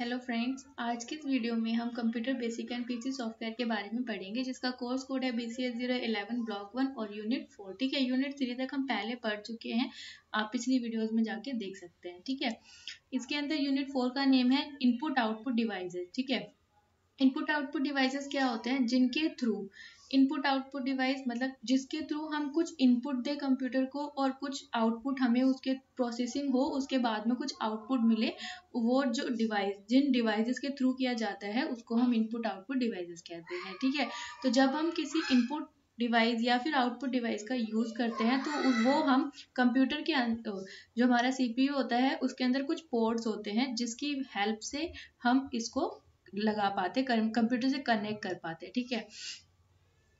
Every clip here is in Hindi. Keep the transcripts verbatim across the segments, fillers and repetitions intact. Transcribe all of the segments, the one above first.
हेलो फ्रेंड्स, आज के इस वीडियो में हम computer basic and PC software के बारे में पढ़ेंगे जिसका कोर्स कोड है B C S zero one one block one और यूनिट फोर। ठीक है, यूनिट थ्री तक हम पहले पढ़ चुके हैं, आप पिछली वीडियोस में जाके देख सकते हैं। ठीक है, इसके अंदर यूनिट फोर का नेम है इनपुट आउटपुट डिवाइसेज। ठीक है, इनपुट आउटपुट डिवाइसेस क्या होते हैं? जिनके थ्रू इनपुट आउटपुट डिवाइस मतलब जिसके थ्रू हम कुछ इनपुट दे कंप्यूटर को और कुछ आउटपुट हमें उसके प्रोसेसिंग हो, उसके बाद में कुछ आउटपुट मिले। वो जो डिवाइस जिन डिवाइसेस के थ्रू किया जाता है उसको हम इनपुट आउटपुट डिवाइसेस कहते हैं। ठीक है, तो जब हम किसी इनपुट डिवाइस या फिर आउटपुट डिवाइस का यूज़ करते हैं तो वो हम कंप्यूटर के अंदर जो हमारा सी पी यू होता है उसके अंदर कुछ पोर्ट्स होते हैं जिसकी हेल्प से हम इसको लगा पाते, कंप्यूटर से कनेक्ट कर पाते। ठीक है,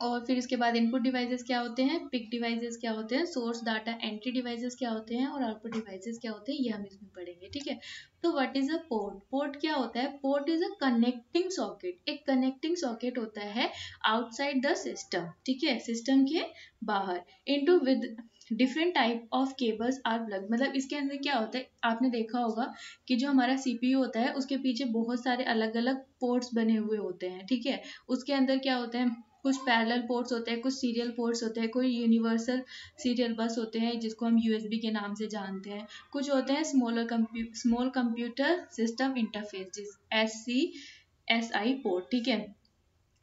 और फिर इसके बाद इनपुट डिवाइसेस क्या होते हैं, पिक डिवाइसेस क्या होते हैं, सोर्स डाटा एंट्री डिवाइसेस क्या होते हैं और आउटपुट डिवाइसेस क्या होते हैं, ये हम इसमें पढ़ेंगे। ठीक है, तो what is a port? Port क्या होता है? Port is a connecting socket. एक कनेक्टिंग सॉकेट होता है आउटसाइड द सिस्टम, ठीक है, सिस्टम के बाहर, into with different type of cables are plug. मतलब इसके अंदर क्या होता है, आपने देखा होगा कि जो हमारा सीपीयू होता है उसके पीछे बहुत सारे अलग अलग पोर्ट्स बने हुए होते हैं। ठीक है, उसके अंदर क्या होता है, कुछ पैरेलल पोर्ट्स होते हैं, कुछ सीरियल पोर्ट्स होते हैं, कोई यूनिवर्सल सीरियल बस होते हैं जिसको हम यूएसबी के नाम से जानते हैं, कुछ होते हैं smaller compu small computer system interface जिस S C S I port. ठीक है,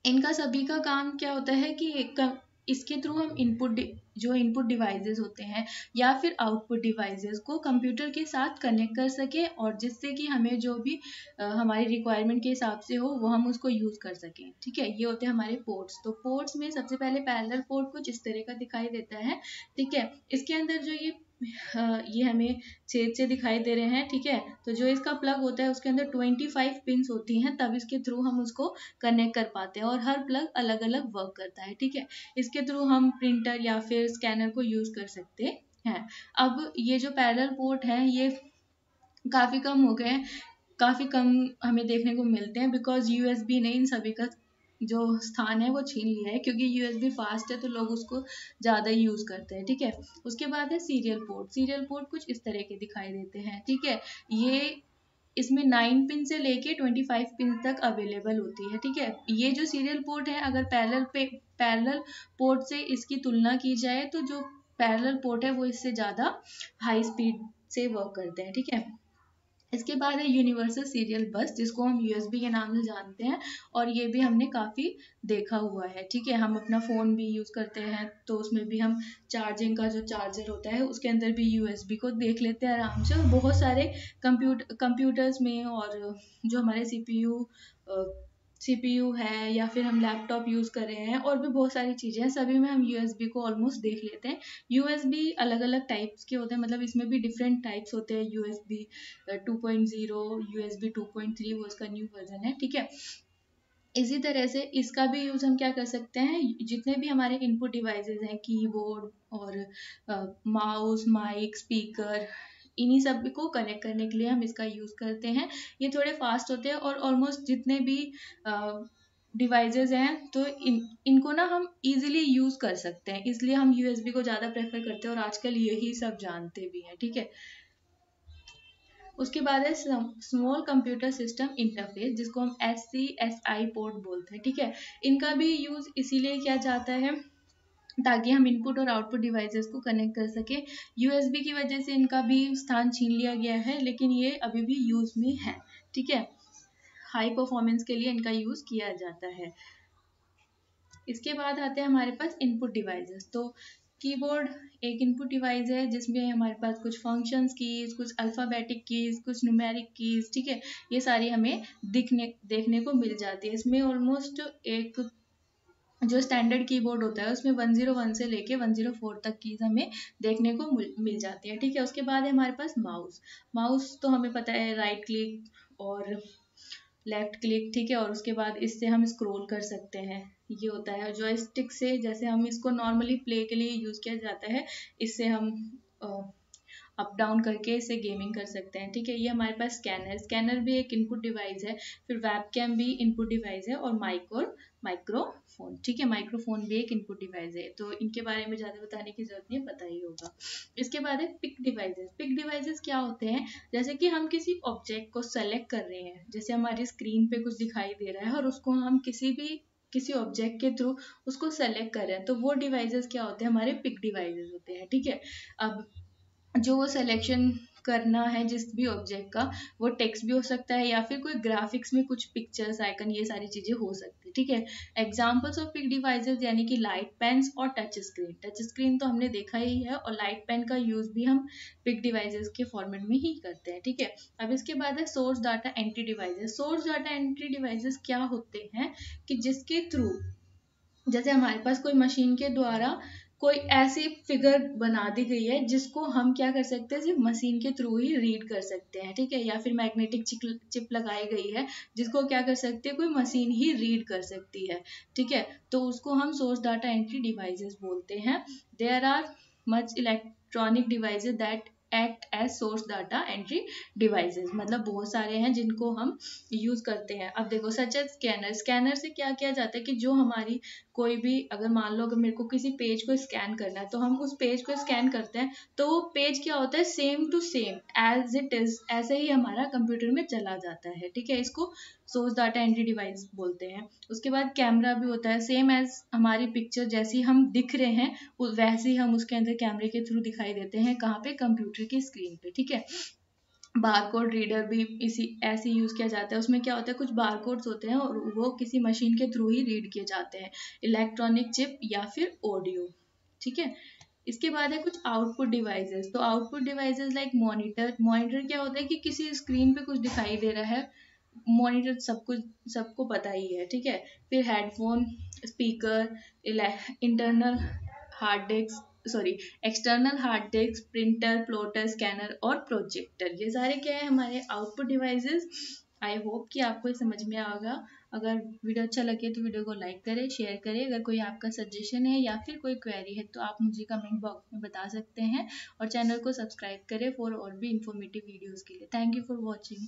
इनका सभी का काम क्या होता है कि एक इसके थ्रू हम इनपुट जो इनपुट डिवाइसेस होते हैं या फिर आउटपुट डिवाइसेस को कंप्यूटर के साथ कनेक्ट कर सके और जिससे कि हमें जो भी हमारी रिक्वायरमेंट के हिसाब से हो वो हम उसको यूज़ कर सकें। ठीक है, ये होते हैं हमारे पोर्ट्स। तो पोर्ट्स में सबसे पहले पैरेलल पोर्ट कुछ इस तरह का दिखाई देता है। ठीक है, इसके अंदर जो ये ये हमें छेद से दिखाई दे रहे हैं। ठीक है, तो जो इसका प्लग होता है उसके अंदर पच्चीस पिंस होती हैं, तब इसके थ्रू हम उसको कनेक्ट कर पाते हैं और हर प्लग अलग अलग वर्क करता है। ठीक है, इसके थ्रू हम प्रिंटर या फिर स्कैनर को यूज़ कर सकते हैं। अब ये जो पैरेलल पोर्ट हैं ये काफ़ी कम हो गए हैं, काफ़ी कम हमें देखने को मिलते हैं बिकॉज यू एस बी ने इन सभी का जो स्थान है वो छीन लिया है, क्योंकि यूएसबी फास्ट है तो लोग उसको ज़्यादा यूज़ करते हैं। ठीक है, उसके बाद है सीरियल पोर्ट। सीरियल पोर्ट कुछ इस तरह के दिखाई देते हैं। ठीक है, ये इसमें नाइन पिन से लेके ट्वेंटी फाइव पिन तक अवेलेबल होती है। ठीक है, ये जो सीरियल पोर्ट है अगर पैरेलल पे पैरेलल पोर्ट से इसकी तुलना की जाए तो जो पैरेलल पोर्ट है वो इससे ज़्यादा हाई स्पीड से वर्क करते हैं। ठीक है, इसके बाद है यूनिवर्सल सीरियल बस जिसको हम यूएसबी के नाम से जानते हैं और ये भी हमने काफ़ी देखा हुआ है। ठीक है, हम अपना फ़ोन भी यूज़ करते हैं तो उसमें भी हम चार्जिंग का जो चार्जर होता है उसके अंदर भी यूएसबी को देख लेते हैं आराम से। बहुत सारे कंप्यूट कंप्यूटर्स में और जो हमारे सीपीयू सीपीयू है या फिर हम लैपटॉप यूज़ कर रहे हैं और भी बहुत सारी चीज़ें हैं, सभी में हम यूएसबी को ऑलमोस्ट देख लेते हैं। यूएसबी अलग अलग टाइप्स के होते हैं, मतलब इसमें भी डिफरेंट टाइप्स होते हैं। USB two point zero, USB two point three वो इसका न्यू वर्जन है। ठीक है, इसी तरह से इसका भी यूज़ हम क्या कर सकते हैं, जितने भी हमारे इनपुट डिवाइसेस हैं, कीबोर्ड और माउस, माइक, स्पीकर, इन्हीं सब को कनेक्ट करने के लिए हम इसका यूज़ करते हैं। ये थोड़े फास्ट होते हैं और ऑलमोस्ट जितने भी डिवाइसेस हैं तो इन इनको ना हम इजीली यूज़ कर सकते हैं, इसलिए हम यूएसबी को ज़्यादा प्रेफर करते हैं और आजकल यही सब जानते भी हैं। ठीक है, उसके बाद है स्मॉल कंप्यूटर सिस्टम इंटरफेस जिसको हम S C S I port बोलते हैं। ठीक है, इनका भी यूज़ इसीलिए किया जाता है ताकि हम इनपुट और आउटपुट डिवाइसेस को कनेक्ट कर सकें। यूएसबी की वजह से इनका भी स्थान छीन लिया गया है लेकिन ये अभी भी यूज़ में है। ठीक है, हाई परफॉर्मेंस के लिए इनका यूज़ किया जाता है। इसके बाद आते हैं हमारे पास इनपुट डिवाइसेस। तो कीबोर्ड एक इनपुट डिवाइस है जिसमें हमारे पास कुछ फंक्शंस कीज, कुछ अल्फ़ाबेटिक कीज, कुछ न्यूमेरिक कीज। ठीक है, ये सारी हमें दिखने देखने को मिल जाती है। इसमें ऑलमोस्ट एक जो स्टैंडर्ड कीबोर्ड होता है उसमें वन ज़ीरो वन से लेके वन ज़ीरो फोर तक कीज हमें देखने को मिल जाती है। ठीक है, उसके बाद है हमारे पास माउस। माउस तो हमें पता है राइट क्लिक और लेफ़्ट क्लिक। ठीक है, और उसके बाद इससे हम स्क्रॉल कर सकते हैं, ये होता है। जॉयस्टिक से जैसे हम इसको नॉर्मली प्ले के लिए यूज़ किया जाता है, इससे हम अप डाउन करके इसे गेमिंग कर सकते हैं। ठीक है, ये हमारे पास स्कैनर है, स्कैनर भी एक इनपुट डिवाइस है, फिर वेबकैम भी इनपुट डिवाइस है, और माइक और माइक्रोफोन। ठीक है, माइक्रोफोन भी एक इनपुट डिवाइस है, तो इनके बारे में ज़्यादा बताने की जरूरत नहीं है, पता ही होगा। इसके बाद है पिक डिवाइसेस। पिक डिवाइसेस क्या होते हैं, जैसे कि हम किसी ऑब्जेक्ट को सेलेक्ट कर रहे हैं, जैसे हमारी स्क्रीन पे कुछ दिखाई दे रहा है और उसको हम किसी भी किसी ऑब्जेक्ट के थ्रू उसको सेलेक्ट कर रहे हैं, तो वो डिवाइसेस क्या होते हैं, हमारे पिक डिवाइसेस होते हैं। ठीक है, अब जो वो सिलेक्शन करना है जिस भी ऑब्जेक्ट का, वो टेक्स्ट भी हो सकता है या फिर कोई ग्राफिक्स में कुछ पिक्चर्स, आइकन, ये सारी चीज़ें हो सकती है। ठीक है, एग्जांपल्स ऑफ पिक डिवाइसेस यानी कि लाइट पेन्स और टच स्क्रीन। टच स्क्रीन तो हमने देखा ही है, और लाइट पेन का यूज़ भी हम पिक डिवाइसेस के फॉर्मेट में ही करते हैं। ठीक है, अब इसके बाद है source data entry devices. Source data entry devices क्या होते हैं कि जिसके थ्रू, जैसे हमारे पास कोई मशीन के द्वारा कोई ऐसी फिगर बना दी गई है जिसको हम क्या कर सकते हैं, सिर्फ मशीन के थ्रू ही रीड कर सकते हैं। ठीक है, या फिर मैग्नेटिक चिप लगाई गई है जिसको क्या कर सकते हैं, कोई मशीन ही रीड कर सकती है। ठीक है, तो उसको हम सोर्स डाटा एंट्री डिवाइसेस बोलते हैं। There are much electronic devices that act as source data entry devices, मतलब बहुत सारे हैं जिनको हम यूज़ करते हैं। अब देखो, सच एज स्कैनर। स्कैनर से क्या किया जाता है कि जो हमारी कोई भी, अगर मान लो अगर मेरे को किसी पेज को स्कैन करना है, तो हम उस पेज को स्कैन करते हैं, तो वो पेज क्या होता है, same to same as it is, ऐसे ही हमारा कंप्यूटर में चला जाता है। ठीक है, इसको सोर्स डाटा एंट्री डिवाइस बोलते हैं। उसके बाद कैमरा भी होता है, सेम एज हमारी पिक्चर, जैसी हम दिख रहे हैं वैसे ही हम उसके अंदर कैमरे के थ्रू दिखाई देते हैं। कहाँ पे, कंप्यूटर की स्क्रीन पे। ठीक है, बारकोड रीडर भी इसी ऐसे यूज़ किया जाता है। उसमें क्या होता है, कुछ बारकोड्स होते हैं और वो किसी मशीन के थ्रू ही रीड किए जाते हैं। इलेक्ट्रॉनिक चिप या फिर ऑडियो। ठीक है, इसके बाद है कुछ आउटपुट डिवाइसेस। तो output devices like monitor. Monitor क्या होता है कि किसी स्क्रीन पे कुछ दिखाई दे रहा है, मॉनिटर सब कुछ सबको पता ही है। ठीक है, फिर headphone, speaker, internal hard disk sorry external hard disk, printer, plotter, scanner और प्रोजेक्टर, ये सारे क्या है, हमारे आउटपुट डिवाइसेस। आई होप कि आपको समझ में आएगा। अगर वीडियो अच्छा लगे तो वीडियो को लाइक करें, शेयर करें। अगर कोई आपका सजेशन है या फिर कोई क्वेरी है तो आप मुझे कमेंट बॉक्स में बता सकते हैं, और चैनल को सब्सक्राइब करें फॉर और भी इंफॉर्मेटिव वीडियोज़ के लिए। Thank you for watching.